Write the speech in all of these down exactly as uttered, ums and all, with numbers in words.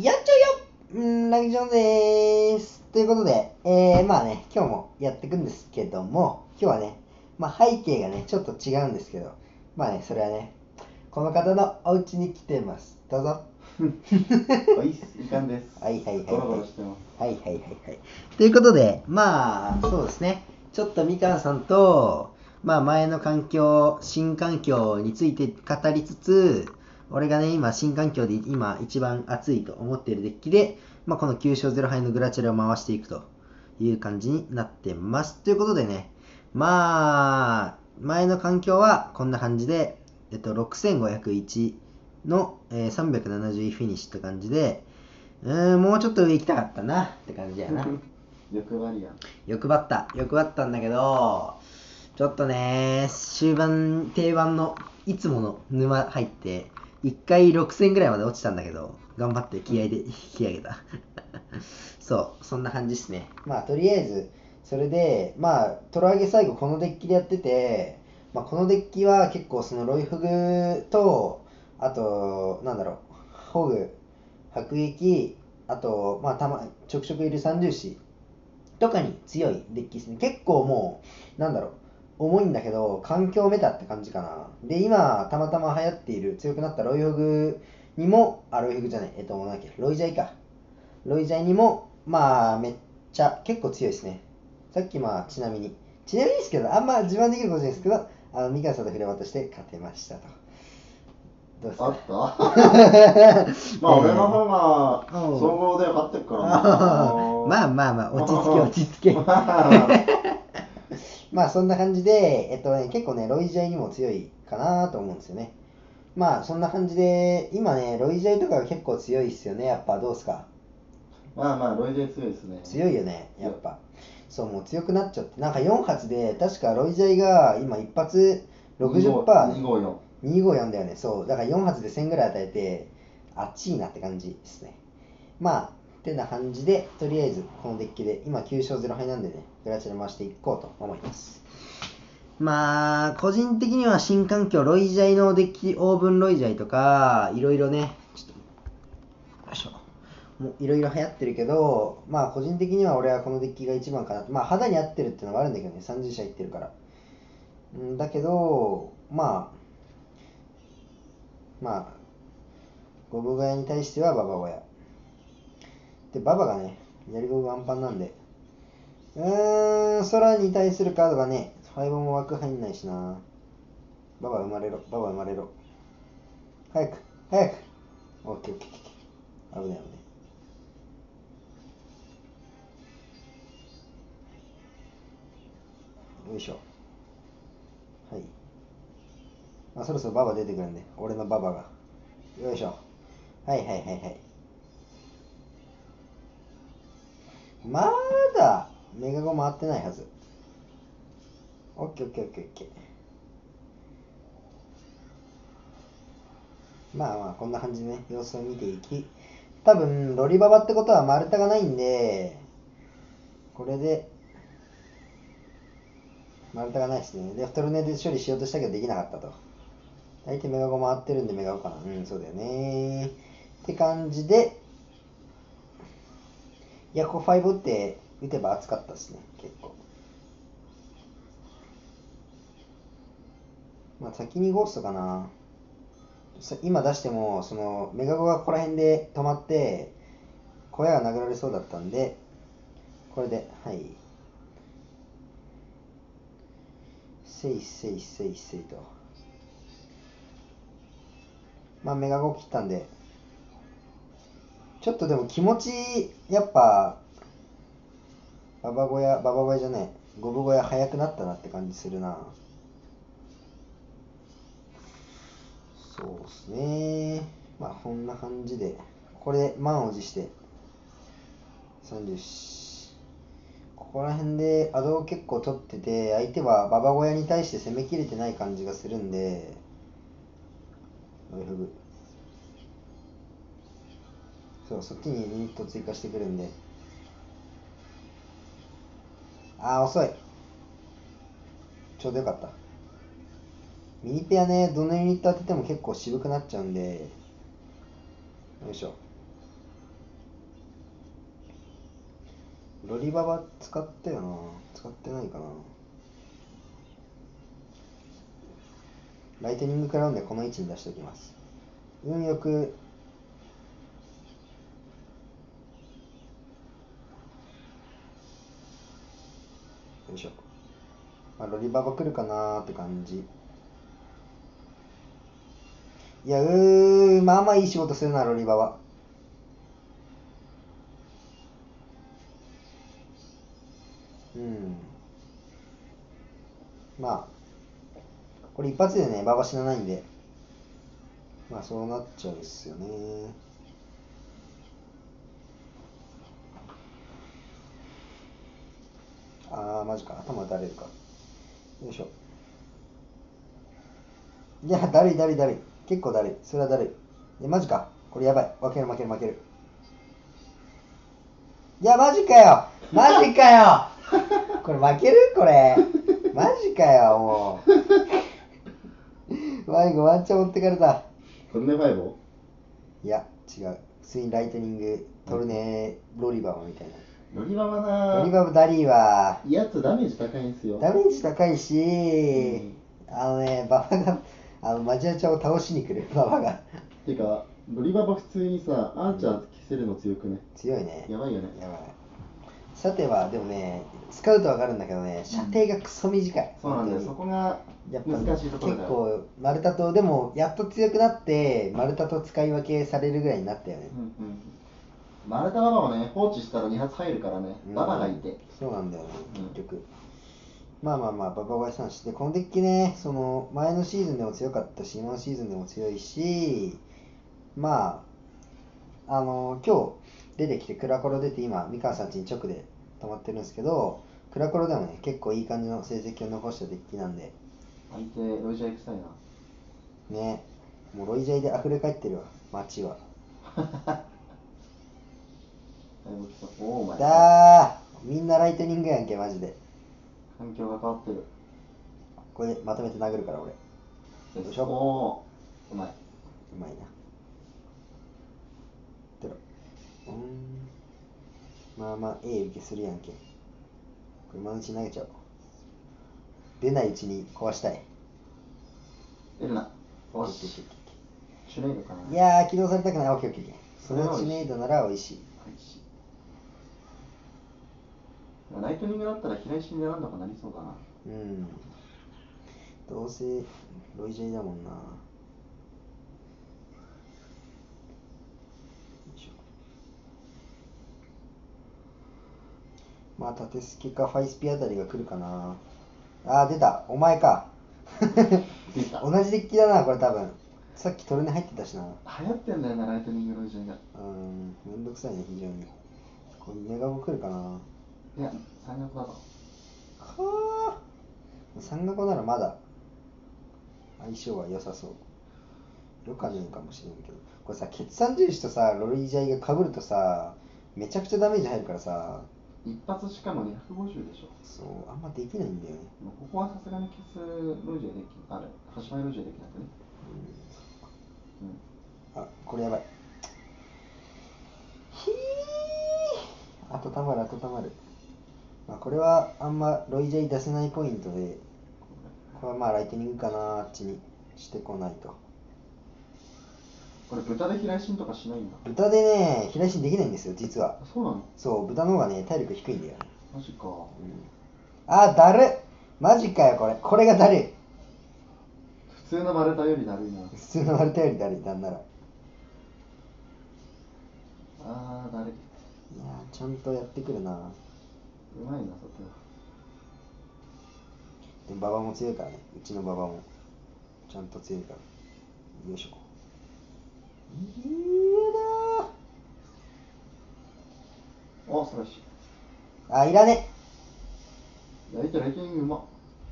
やっちゃうよんー、ラグジョンでーす。ということで、えー、まあね、今日もやっていくんですけども、今日はね、まあ背景がね、ちょっと違うんですけど、まあね、それはね、この方のお家に来てます。どうぞ。はい、いかんです。はいはいはいはい。はいはいはいはい。ということで、まあ、そうですね、ちょっとみかんさんと、まあ前の環境、新環境について語りつつ、俺がね、今、新環境で今一番熱いと思っているデッキで、まあ、このきゅうしょうぜろはいのグラチェラを回していくという感じになってます。ということでね、まあ、前の環境はこんな感じで、えっと、ろくせんごひゃくいちの、えー、さんびゃくななじゅうフィニッシュって感じで、うーん、もうちょっと上行きたかったなって感じやな。欲張りやん。欲張った。欲張ったんだけど、ちょっとね、終盤、定番のいつもの沼入って、いっかいろくせんぐらいまで落ちたんだけど、頑張って気合で引き上げた。そう、そんな感じですね。まあ、とりあえず、それで、まあ、トロ上げ最後このデッキでやってて、まあ、このデッキは結構そのロイフグと、あと、なんだろう、ホグ、迫撃、あと、まあ、たま、ちょくちょくいる三重士とかに強いデッキですね。結構もう、なんだろう、重いんだけど、環境メタって感じかな。で、今、たまたま流行っている、強くなったロイホグにも、あ、ロイホグじゃない、えっと、なんだっけ、ロイジャイか。ロイジャイにも、まあ、めっちゃ、結構強いですね。さっき、まあ、ちなみに、ちなみにですけど、あんま自慢できることじゃないですけど、あの、ミカンさんとフレバとして勝てましたと。どうですか？あったまあ、俺の方が、総合で勝ってるからな。まあまあまあ、落ち着け、落ち着け。まあそんな感じで、えっとね、結構ね、ロイジャイにも強いかなと思うんですよね。まあそんな感じで、今ね、ロイジャイとかが結構強いっすよね、やっぱどうですか？まあまあ、ロイジャイ強いですね。強いよね、やっぱ。そう、もう強くなっちゃって、なんかよん発で、確かロイジャイが今いち発 ろくじゅっパーセント、にひゃくごじゅうよん。にひゃくごじゅうよんだよね、そう。だからよん発でせんぐらい与えて、あっちいなって感じですね。まあ、ってな感じで、とりあえずこのデッキで、今きゅうしょうぜろはいなんでね、グラチェラ回していこうと思います。まあ、個人的には新環境、ロイジャイのデッキ、オーブンロイジャイとか、いろいろね、ちょっと、よいしょ、もういろいろ流行ってるけど、まあ個人的には俺はこのデッキが一番かなと、まあ肌に合ってるっていうのがあるんだけどね、さんじゅう社いってるから。んだけど、まあ、まあ、ゴブガヤに対してはババガヤ。で、ババがね、左ゴブワンパンなんで、うーん、空に対するカードがね、ファイブも枠入んないしな。ババ生まれろ、ババ生まれろ。早く、早く。オッケーオッケーオッケー。危ない危ない。よいしょ。はい。まあ、そろそろババ出てくるんで、俺のババが。よいしょ。はいはいはいはい。まだメガゴ回ってないはず。オッケーオッケーオッケーオッケー。まあまあこんな感じでね、様子を見ていき、多分ロリババってことは丸太がないんで、これで丸太がないですね。でトルネで処理しようとしたけどできなかったと。大体メガゴ回ってるんでメガゴかな。うんそうだよねって感じで。ヤコごって打てば熱かったですね、結構。まあ先にゴーストかな。今出しても、そのメガゴがここら辺で止まって、小屋が殴られそうだったんで、これで、はい。せいせいせいせいと。まあメガゴ切ったんで、ちょっとでも気持ち、やっぱ、ババ小屋、ババ小屋じゃない、ゴブ小屋早くなったなって感じするな。そうっすね。まあ、こんな感じで、これで満を持して、さんじゅうよん。ここら辺でアドを結構取ってて、相手はババ小屋に対して攻めきれてない感じがするんで、ロイフグ。そう、そっちにユニット追加してくるんで。あー、遅い。ちょうどよかった。ミニペアね、どのユニット当てても結構渋くなっちゃうんで。よいしょ。ロリババ使ったよな。使ってないかな。ライトニングクラウンでこの位置に出しておきます。運よくよいしょ、まあ、ロリババ来るかなーって感じ。いや、うーまあまあいい仕事するなロリババ。うんまあこれ一発でね馬場死なないんで、まあそうなっちゃうんですよね。ああマジか、頭打たれるか。よいしょ。いやだるいだるいだるい、結構だるい、それはだるい。マジか、これやばい、負ける負ける負ける。いやマジかよマジかよこれ負ける、これマジかよもうワイゴワンチャン持ってかれた。トルネファイボ？いや違う、普通にライトニングトルネロリババみたいな。ロリババな、ロリババダリーはやつダメージ高いんですよ。ダメージ高いし、うん、あのねババがあのマジアちゃんを倒しに来るババがていうかロリババ普通にさアーチャー着せるの強くね、うん、強いね、やばいよね、やばい。射程はでもね使うと分かるんだけどね、射程がクソ短い、うん、そうなんだよ、そこが難しいところだよ。結構丸太とでもやっと強くなって丸太と使い分けされるぐらいになったよね、うんうん、丸太ババをね放置したらに発入るからね、うん、ババがいてそうなんだよね、うん、結局まあまあまあババをさんして、このデッキねその前のシーズンでも強かったし今のシーズンでも強いし、まああの今日出てきてクラコロ出て今三河さんちに直で溜まってるんですけど、クラコロでもね結構いい感じの成績を残したデッキなんで、相手ロイジャイ臭いなね、もうロイジャイで溢れ返ってるわ街はだーみんなライトニングやんけマジで。環境が変わってる。これでまとめて殴るから俺。よいしょ。おーうまい。うまいな。てろ。うーん。まあまあ A 受けするやんけ。これ今のうちに投げちゃおう。出ないうちに壊したい。出るな。おし。シュネイドかな。いやー起動されたくない。オッケーオッケー。そのシュネイドなら美味しい。美味しい。ライトニングだったら平石になんだかなりそうだな。うん。どうせロイジェイだもんな。よいしょ。まあ縦スキかファイスピあたりが来るかな。あー出た。お前か。同じデッキだなこれ多分。さっきトルネ入ってたしな。流行ってんだよなライトニングロイジェイが。うん。めんどくさいね非常に。これネガも来るかな。いや、山岳だとはぁ山岳ならまだ相性は良さそうよかねえかもしれんけど、これさ、血酸重視とさ、ロリジャイが被るとさめちゃくちゃダメージ入るからさ、一発しかもにひゃくごじゅうでしょ。そう、あんまできないんだよね。ここはさすがにキスロイジャイできあれ、ハシマイロイジャイできなくね。うん、うん、あ、これやばい。ひーあとたまる、あとたまる。まあ、これはあんまロイジェイ出せないポイントで、これはまあライトニングかな、あっちにしてこないと。これ豚で平心とかしないんだ。豚でね、平心できないんですよ、実は。そうなの？そう、豚の方がね、体力低いんだよ。マジか。うん、あー、だるっ！マジかよ、これ。これがだるい。普通の丸太よりだるいな。普通の丸太よりだるい、なんなら。あー、だるい。いやー、ちゃんとやってくるな。うまいな、そこでもババも強いからね、うちのババもちゃんと強いから。よいしょ。いやだーお、そらしい。あ、いらねえ。相手ライティングうまっ。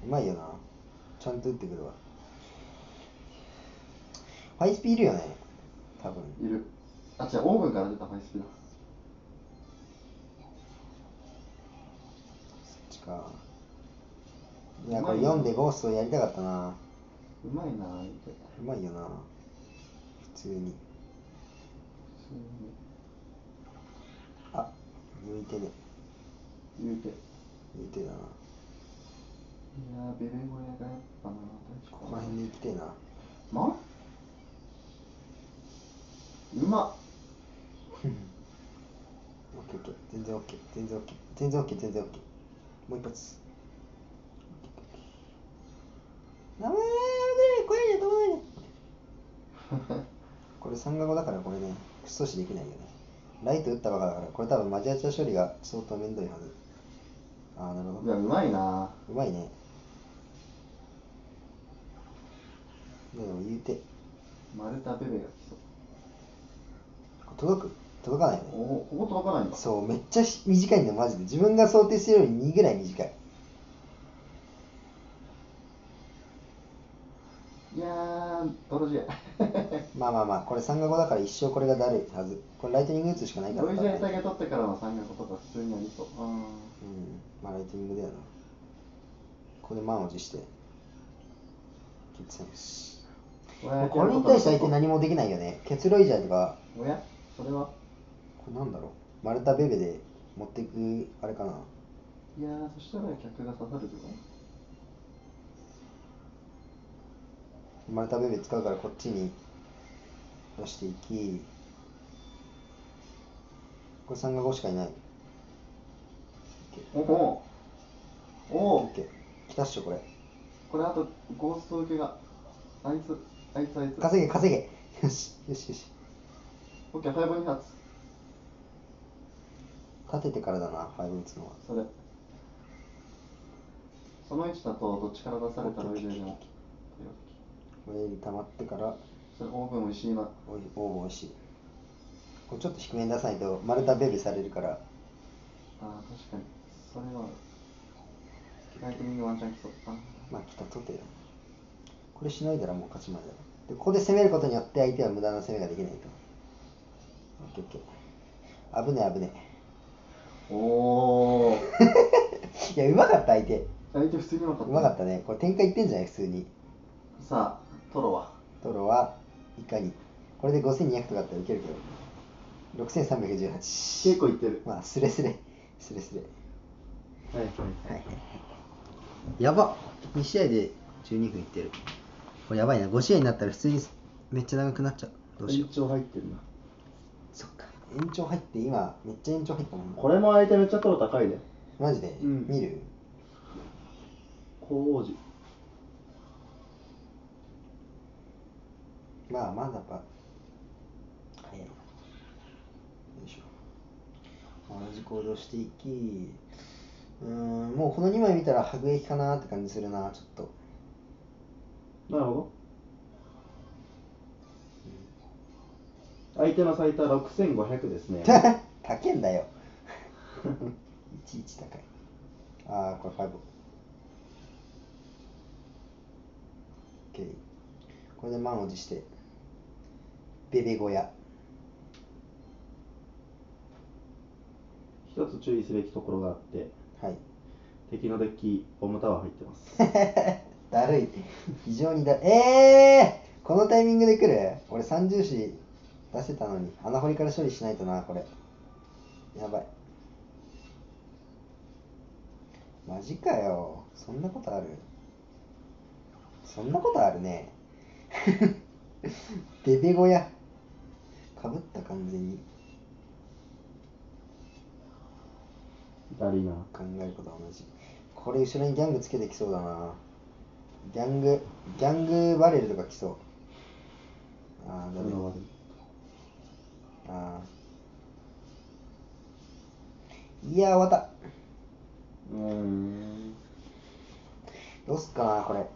うまいよな、ちゃんと打ってくるわ。ファイスピいるよね、多分いる。あ、違う、オーブンから出たファイスピだ。いやこれよんでゴーストやりたかったな。うまいな、うまいよな普通に。あ、抜いてね。言うて言うてな。いやー、ベベ小屋がやっぱな、ここら辺に行きてえな。まうまっオッケーオッケー、全然オッケー、全然オッケー、全然オッケー、全然オッケー、もう一発。ダメー、これでどうねこれさんがごだから、これね、阻止できないよね。ライト打ったばかだから、これ多分マジアチャ処理が相当めんどいはず。ああ、なるほど。いや、うまいな。うまいね。でも言うて丸太ベベが来そう。届く届かないよね。おお、ここ届かないんだ。そう、めっちゃ短いんだよ、マジで。自分が想定してるよりにぐらい短い。いやー、泥仕合まあまあまあ、これさんがごだから一生これがだるいはず。これライトニング打つしかないからね。ロイジャー体が取ってからのさんがごとか普通にありそう。うん、まあライトニングだよな。ここで満を持してキッズ戦。これに対して相手何もできないよね。ケツロイジャーとか。おや、それはこれなんだろう。丸太ベベで持っていくあれかな。いやー、そしたら客が刺さるぞ。丸太ベベ使うからこっちに出していき、これさんがごしかいない。おおおー、来たっしょ。これこれあとゴースト受けがあいつあいつあいつ稼げ稼げよしよしよし。オッケー、ファイブに発立ててからだな、ファイブ打つのは。それその位置だとどっちから出されたらいいじゃない。これに溜まってからそれオーブンおいしいな。オーブンおいしい。これちょっと低めに出さないと丸太ベビされるから。ああ、確かにそれはライトニングワンチャン来そう。あ、まあ来たとてこれしのいだらもう勝ち前だろ。でここで攻めることによって相手は無駄な攻めができないと。オッケーオッケー、危ねえ危ねえ。おおいや、うまかった相手。相手普通にうまかったね。うまかったね。これ展開いってんじゃない普通に。さあ、トロはトロはいかに。これでごせんにひゃくとかあったらいけるけど、ろくせんさんびゃくじゅうはち。結構いってる。まあ、スレスレスレスレ。はいはいはい。やばっ、に試合でじゅうにふんいってる。これやばいな。ご試合になったら普通にめっちゃ長くなっちゃう。どうしよう。延長入ってるな。そっか、延長入って今めっちゃ延長入ったもん。これも相手めっちゃトロ高いね。マジで、うん、見る高王子。まあまだば早いな。よいしょ、同じ行動していき、うーん、もうこのにまい見たら迫撃かなって感じするな、ちょっと。なるほど、うん、相手の最多ろくせんごひゃくですね高いんだよいちいち高い。ああ、これご OK。 これで満を持してベベ小屋。一つ注意すべきところがあって、はい、敵のデッキオムタワー入ってますだるい、非常にだるい。えー、このタイミングで来る。俺三重視出せたのに穴掘りから処理しないとな。これやばい、マジかよ。そんなことある、そんなことあるねベベ小屋かぶった完全に。だるいな。考えることは同じ。これ後ろにギャングつけてきそうだな。ギャングギャングバレルとか来そう。ああ、だるい。ああ、いやー、終わった。うーん、どうすっかな。これ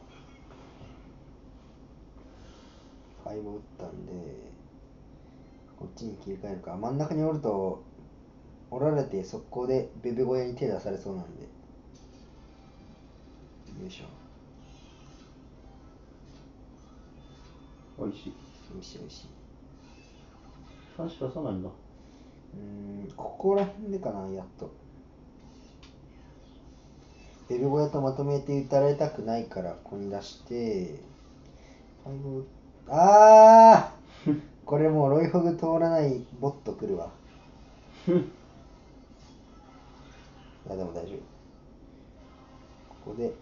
ファイブ打ったんでこっちに切り替えるか。真ん中におると折られて速攻でベベ小屋に手出されそうなんで。よいしょ。おいしいおいしいおいしい。さんしか出さないんだ。うん、ここら辺でかな。やっとベベ小屋とまとめて打たれたくないからここに出して。ああこれもうロイホグ通らないボット来るわいやでも大丈夫。ここで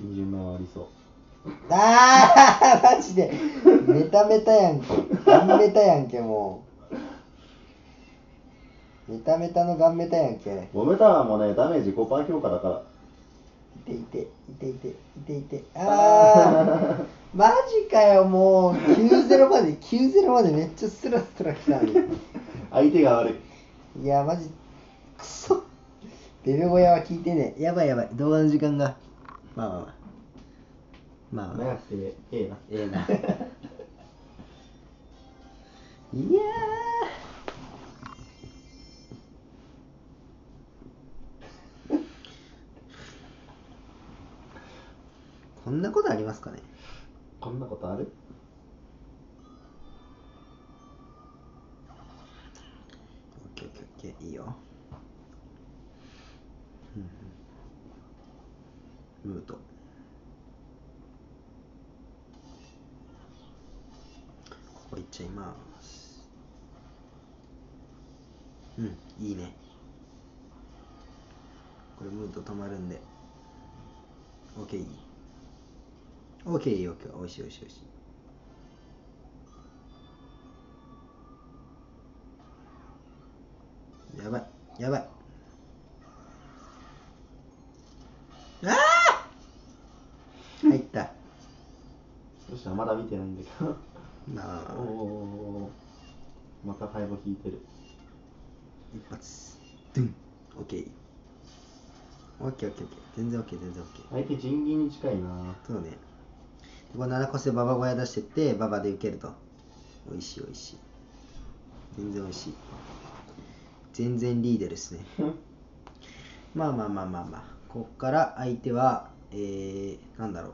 にじゅうまいはありそう。あーマジでメタメタやんけ。ガンメタやんけ。もうメタメタのガンメタやんけ。ゴムタワーもねダメージ ごパーセント 強化だから、いていていていていていて、あーマジかよ。もうきゅうゼロまできゅうゼロまでめっちゃスラスラきたのに相手が悪い。いやマジクソ。ベベ小屋は聞いてね。やばいやばい、動画の時間が。まあまあまあまあ、長くてええな。ええな。いやー。こんなことありますかね。こんなことある？オッケーオッケーオッケー、いいよ。うん、ムート。いっちゃいます。うん、いいね。これムート止まるんで OKOKOK、 おいしいおいしいおいしい。やばいやばい、ああ入った。そしたらまだ見てないんだけどなあ。おお、またハイボ引いてる。一発ドゥン。オッケーオッケーオッケーオッケー、全然オッケー全然オッケー。相手人銀に近いな。そうね。ここななこせババ小屋出してってババで受けると美味しい美味しい、全然美味しい、全然リーデルですねまあまあまあまあまあ、こっから相手はえー、なんだろ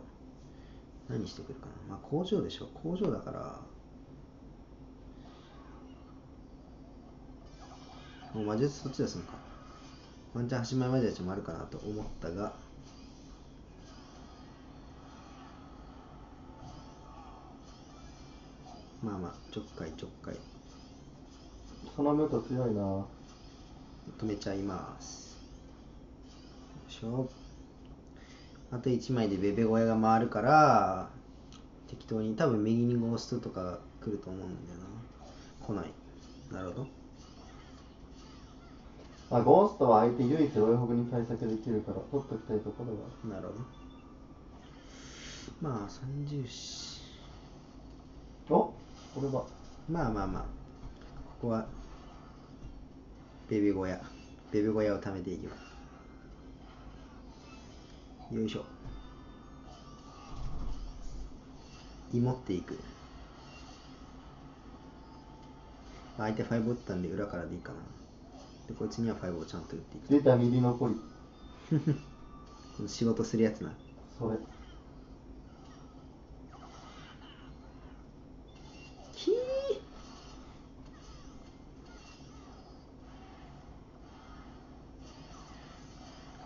う、何してくるかな。まあ工場でしょ、工場だからもう魔術そっち出すのか。ワンチャン始まり魔術もあるかなと思ったが、まあまあちょっかいちょっかい。そのムート強いな。止めちゃいます。よいしょ。あといちまいでベベ小屋が回るから適当に、多分右にゴーストとか来ると思うんだよな。来ない。なるほど。あ、ゴーストは相手唯一ロイホグに対策できるから取っときたいところが。なるほど。まあ三重視。お、これはまあまあまあ、ここはベベ小屋、ベベ小屋を貯めていきます。よいしょ。芋っていく。相手ファイブ打ったんで裏からでいいかな。でこいつにはファイブをちゃんと打っていく。出た右のポリ仕事するやつな、それ。キー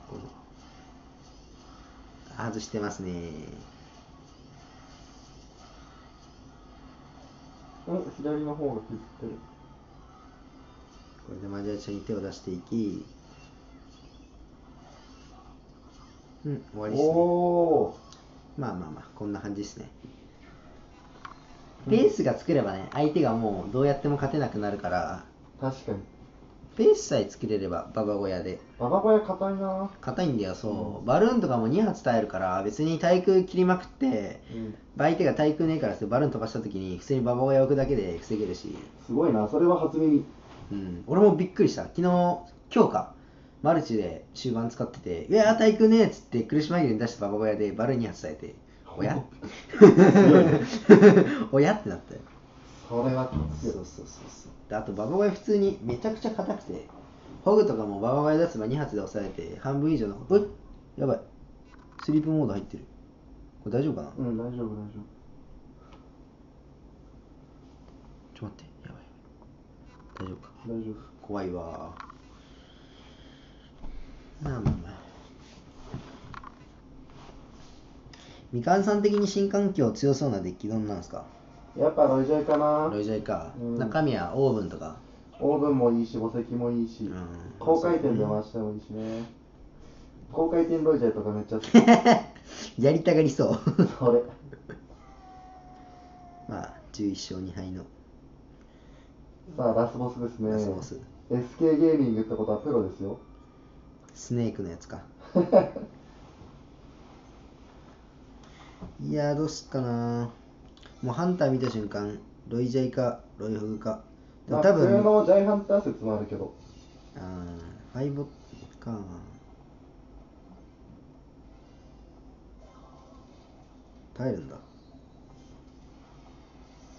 ここ外してますね。お、左の方が削ってる。これでマジアチャに手を出していき、うん、終わりですね。おまあまあまあ、こんな感じですね。ペースが作ればね、相手がもうどうやっても勝てなくなるから。確かに。ペースさえ作れればババ小屋で。ババ小屋硬いな。硬いんだよ、そう、うん、バルーンとかもに発耐えるから、別に対空切りまくって、うん、相手が対空ねえからってバルーン飛ばした時に普通にババ小屋置くだけで防げるし。すごいな、それは初耳。うん、俺もびっくりした。昨日、今日かマルチで終盤使ってて、いやー対空ねえっつって苦し紛れに出してババ小屋でバルーンに発耐えて、おやおやってなったよ。それはそうそうそうそう。であとババ小屋普通にめちゃくちゃ硬くて、ホグとかもババ小屋出せばに発で押さえて半分以上の、おいやばいスリープモード入ってる。これ大丈夫かな。うん、大丈夫大丈夫。ちょっと待って、やばい、大丈夫か。大丈夫。怖いわ。まあまあまあ、みかんさん的に新環境強そうなデッキどんなんですか？やっぱロイジョイかな。ロイジョイか、うん、中身はオーブンとか。オーブンもいいし、墓石もいいし、うん、高回転で回してもいいしね。高回転ロイジョイとかめっちゃ好きやりたがりそうそれまあじゅういっしょうにはいのさあラスボスですね。ラスボス エスケー ゲーミングってことはプロですよ。スネークのやつかいやーどうすっかな。もうハンター見た瞬間ロイジャイかロイフグか、まあ、多分普通のジャイハンター説もあるけど、ああファイボか。耐えるんだ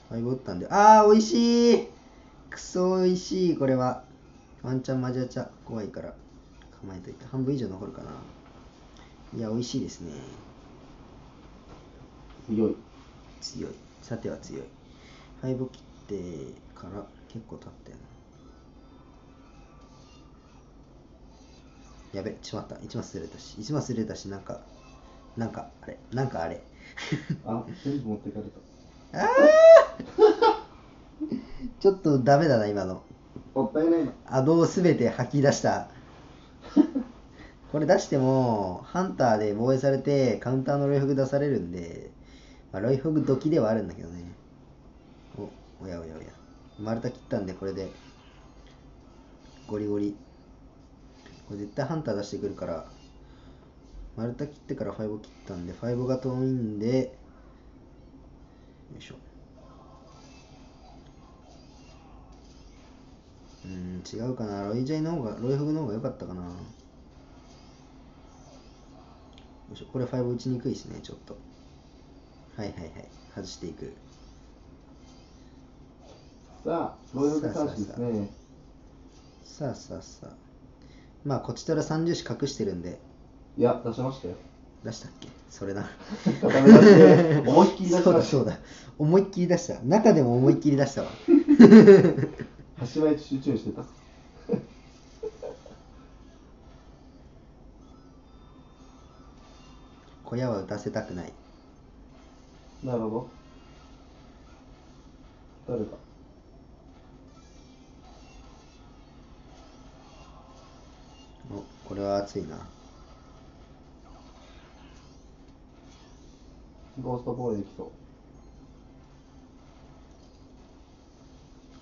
ファイボったんで。ああ美味しい、クソ美味しい。これはワンチャンマジャチャ怖いから構えといて。半分以上残るかな。いや美味しいですね。強い強い、さては強い。敗北切ってから結構経ったよな。やべ、ちまった。いちマスずれたし、いちマスずれたし、なんか、なんかあれ、なんかあれ。あ、全部持ってかれた。ああちょっとダメだな、今の。もったいないな。アドをすべて吐き出した。これ出しても、ハンターで防衛されて、カウンターのロイフグ出されるんで、まあ、ロイフグドキではあるんだけどね。お、おやおやおや。丸太切ったんで、これで。ゴリゴリ。これ絶対ハンター出してくるから、丸太切ってからファイボ切ったんで、ファイボが遠いんで、よいしょ。うーん、違うかな。ロイジャイの方が、ロイフグの方が良かったかな。よいしょ。これファイボ打ちにくいですね、ちょっと。はいはいはい、外していく。さあロイフグ三種ですね。さあさあさあ、まあこちとら三重視隠してるんで。いや出しましたよ。出したっけそれな思いっきり出した。そうだそうだ、思いっきり出した。中でも思いっきり出したわ端は集中してた小屋は打たせたくない。なるほど。誰だ。お、これは熱いな。ゴーストボールできそう。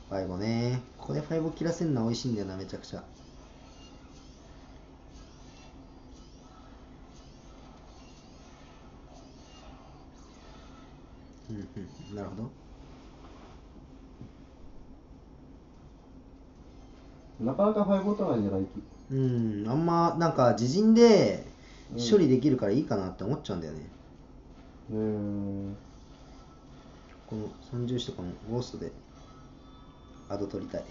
ファイボね。ここでファイボ切らせるのは美味しいんだよな、めちゃくちゃ。うんうん、なるほど。なかなかファイボとないじゃない。うん、あんまなんか自陣で処理できるからいいかなって思っちゃうんだよね。うん。この三重視とかもゴーストでアド取りたい。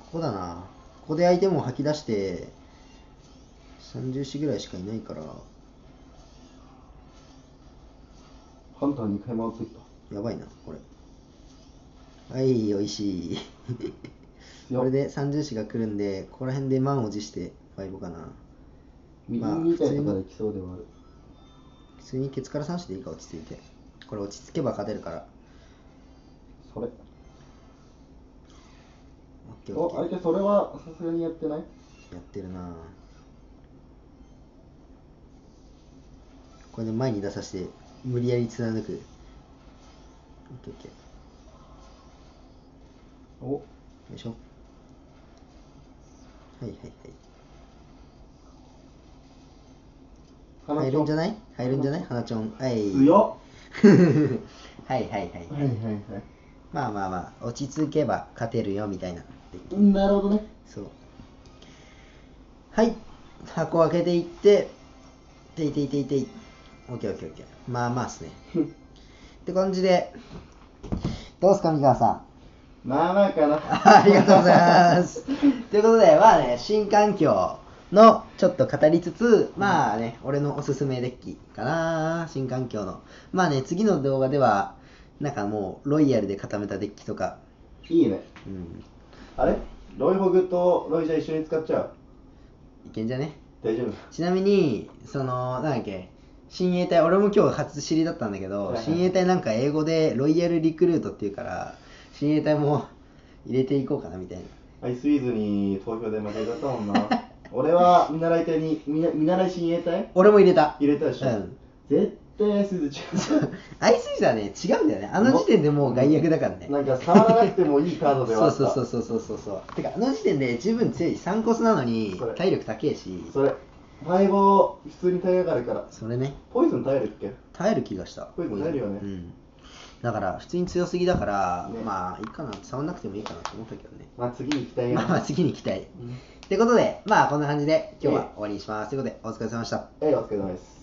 ここだな。ここでアイテムを吐き出して。さんじゅうよんぐらいしかいないからハンターにかい回ってきた。やばいなこれ。はい美味しいこれでさんじゅうよんが来るんで、ここら辺で満を持してごかな。まあ普通にできそうではある。普通にケツからさん種でいいか。落ち着いて、これ落ち着けば勝てるから。それお相手、それはさすがにやってない。やってるな。これで前に出させて無理やり貫く。オッケーオッケー。お、よいしょ。はいはいはい。入るんじゃない？入るんじゃない？花ちゃん。はい。強っ。はいはいはいはいはいはい。まあまあまあ落ち着けば勝てるよみたいな。なるほどね。そう。はい。箱を開けていって。ていていていてい。オッケーオッケーオッケー。まあまあっすねって感じで、どうすか三河さん。まあまあかなありがとうございますということで、まあね、新環境のちょっと語りつつ、まあね、うん、俺のおすすめデッキかな。新環境のまあね、次の動画ではなんかもうロイヤルで固めたデッキとかいいね。うん、あれロイホグとロイジャ一緒に使っちゃういけんじゃね。大丈夫。ちなみにそのなんだっけ親衛隊、俺も今日初知りだったんだけど、はいはい、親衛隊なんか英語でロイヤルリクルートっていうから親衛隊も入れていこうかなみたいな。アイスウィーズに投票で負けちゃったもんな俺は見習い隊に、見習い親衛隊俺も入れた入れたでしょ、うん、絶対アイスウィーズ違うアイスウィーズはね違うんだよね、あの時点でもう害悪だからね、なんか触らなくてもいいカードではあったそうそうそうそうそうそうてかあの時点で十分強いさんコスなのに体力高いしそれ前後普通に耐え上がるからそれねポイズン耐えるっけ耐える気がした。ポイズン耐えるよね、うん、だから普通に強すぎだから、ね、まあいいかな触んなくてもいいかなと思ったけどね。まあ次に行きたいよ、まあ次に行きたい、うん、ってことでまあこんな感じで今日は終わりにします、えー、ということでお疲れ様でした。えー、お疲れ様です。